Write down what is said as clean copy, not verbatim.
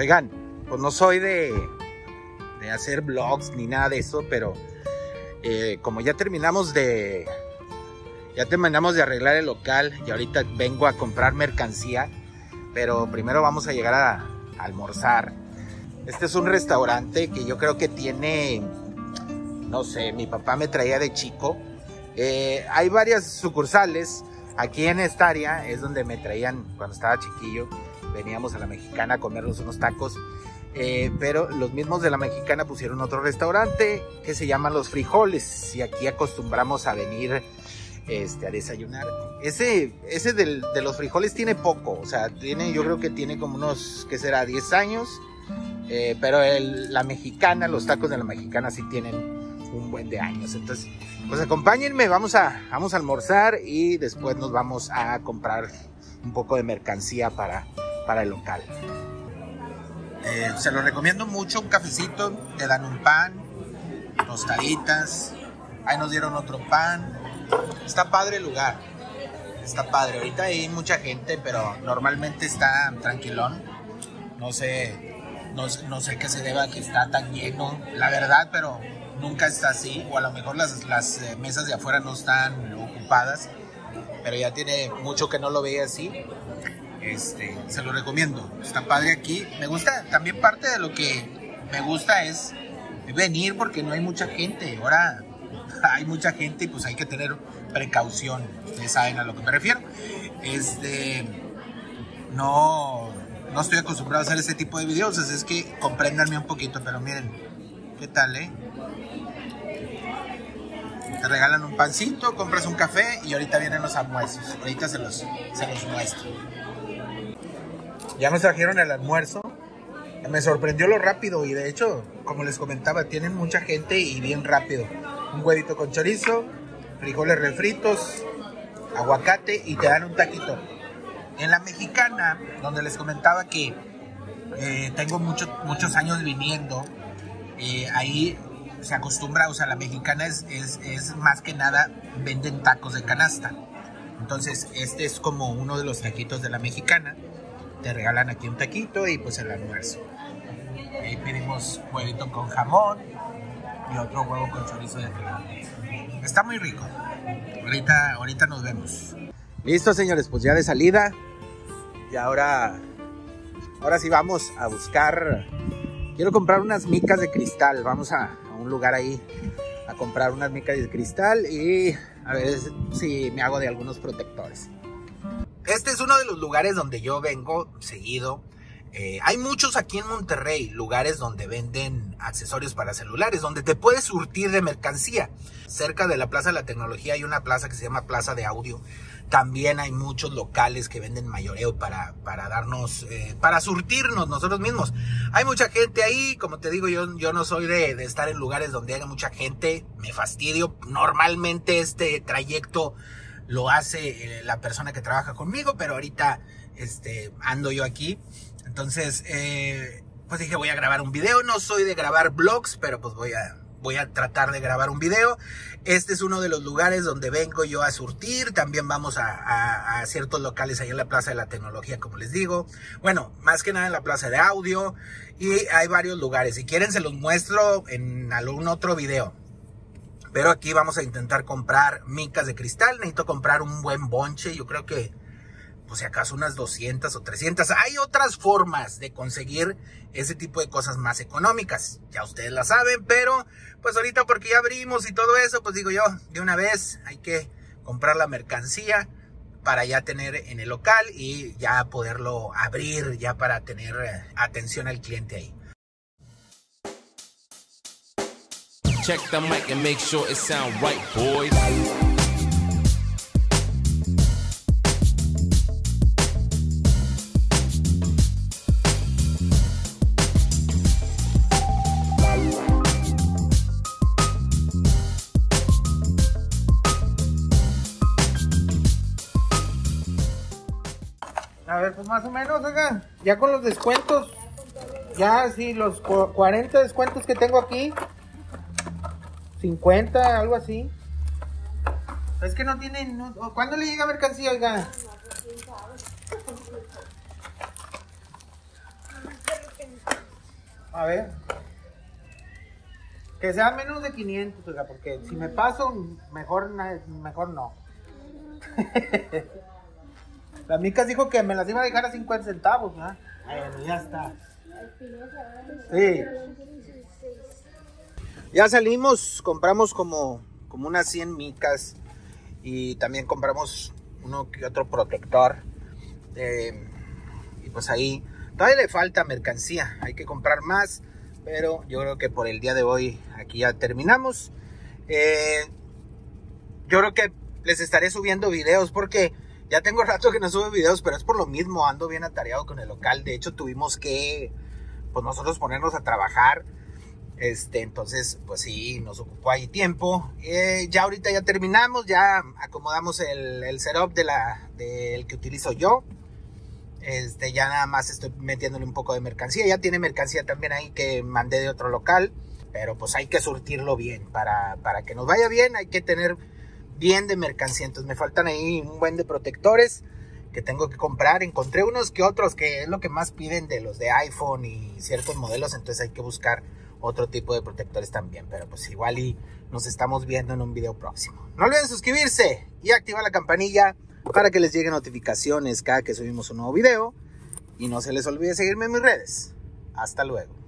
Oigan, pues no soy de hacer vlogs ni nada de eso, pero como ya terminamos de arreglar el local y ahorita vengo a comprar mercancía, pero primero vamos a llegar a almorzar. Este es un restaurante que yo creo que tiene, no sé, mi papá me traía de chico. Hay varias sucursales. Aquí en esta área es donde me traían cuando estaba chiquillo. Veníamos a La Mexicana a comernos unos tacos. Pero los mismos de La Mexicana pusieron otro restaurante que se llama Los Frijoles. Y aquí acostumbramos a venir a desayunar. Ese de Los Frijoles tiene poco. O sea, yo creo que tiene como unos, ¿qué será? 10 años. Pero La Mexicana, los tacos de La Mexicana sí tienen un buen de años. Entonces, pues acompáñenme, vamos a almorzar y después nos vamos a comprar un poco de mercancía para el local. Se lo recomiendo mucho, un cafecito, te dan un pan, tostaditas, ahí nos dieron otro pan. Está padre el lugar, está padre. Ahorita hay mucha gente, pero normalmente está tranquilón. No sé qué se deba que está tan lleno, la verdad, pero nunca está así, o a lo mejor las mesas de afuera no están ocupadas, pero ya tiene mucho que no lo veía así. Se lo recomiendo, está padre aquí. Me gusta, también parte de lo que me gusta es venir porque no hay mucha gente. Ahora hay mucha gente y pues hay que tener precaución, ustedes saben a lo que me refiero. No estoy acostumbrado a hacer este tipo de videos, así es que compréndanme un poquito, pero miren, ¿qué tal, eh? Te regalan un pancito, compras un café y ahorita vienen los almuerzos. Ahorita se los muestro. Ya nos trajeron el almuerzo. Me sorprendió lo rápido y de hecho, como les comentaba, tienen mucha gente y bien rápido. Un huevito con chorizo, frijoles refritos, aguacate y te dan un taquito. En La Mexicana, donde les comentaba que tengo muchos años viniendo, ahí se acostumbra, o sea, La Mexicana es más que nada, venden tacos de canasta. Entonces, este es como uno de los taquitos de La Mexicana. Te regalan aquí un taquito y pues el almuerzo. Ahí pedimos huevito con jamón y otro huevo con chorizo de jamón. Está muy rico. Ahorita nos vemos. Listo, señores, pues ya de salida. Y ahora sí vamos a buscar. Quiero comprar unas micas de cristal. Vamos a un lugar ahí a comprar unas micas de cristal y a ver si me hago de algunos protectores. Este es uno de los lugares donde yo vengo seguido. Hay muchos aquí en Monterrey, lugares donde venden accesorios para celulares, donde te puedes surtir de mercancía. Cerca de la Plaza de la Tecnología hay una plaza que se llama Plaza de Audio. También hay muchos locales que venden mayoreo para surtirnos nosotros mismos. Hay mucha gente ahí, como te digo, yo no soy de estar en lugares donde haya mucha gente, me fastidio. Normalmente este trayecto lo hace la persona que trabaja conmigo, pero ahorita ando yo aquí. Entonces, pues dije, voy a grabar un video. No soy de grabar vlogs, pero pues voy a tratar de grabar un video. Este es uno de los lugares donde vengo yo a surtir. También vamos a ciertos locales ahí en la Plaza de la Tecnología, como les digo. Bueno, más que nada en la Plaza de Audio. Y hay varios lugares. Si quieren se los muestro en algún otro video. Pero aquí vamos a intentar comprar micas de cristal. Necesito comprar un buen bonche. Yo creo que, pues si acaso, unas 200 o 300. Hay otras formas de conseguir ese tipo de cosas más económicas. Ya ustedes la saben, pero pues ahorita porque ya abrimos y todo eso, pues digo yo, de una vez hay que comprar la mercancía para ya tener en el local y ya poderlo abrir, ya para tener atención al cliente ahí. Check the mic and make sure it sound right, boys. A ver, pues más o menos, oigan, ya con los descuentos, ya sí, los 40 descuentos que tengo aquí, 50, algo así. Es que no tienen, no, ¿cuándo le llega mercancía, oigan? A ver. Que sea menos de 500, oiga, porque si me paso, mejor no. La Mica dijo que me las iba a dejar a 50 centavos, ¿verdad? Bueno, ya está. Sí. Ya salimos, compramos como unas 100 micas y también compramos uno que otro protector. Y pues ahí todavía le falta mercancía, hay que comprar más, pero yo creo que por el día de hoy aquí ya terminamos. Yo creo que les estaré subiendo videos porque ya tengo rato que no subo videos, pero es por lo mismo, ando bien atareado con el local. De hecho tuvimos que, pues, nosotros ponernos a trabajar, entonces pues sí, nos ocupó ahí tiempo. Ya ahorita ya terminamos, ya acomodamos el setup del que utilizo yo. Ya nada más estoy metiéndole un poco de mercancía. Ya tiene mercancía también ahí que mandé de otro local, pero pues hay que surtirlo bien para que nos vaya bien. Hay que tener bien de mercancía. Entonces me faltan ahí un buen de protectores que tengo que comprar. Encontré unos que otros, que es lo que más piden, de los de iPhone y ciertos modelos. Entonces hay que buscar otro tipo de protectores también, pero pues igual y nos estamos viendo en un video próximo. No olviden suscribirse y activar la campanilla para que les lleguen notificaciones cada que subimos un nuevo video. Y no se les olvide seguirme en mis redes. Hasta luego.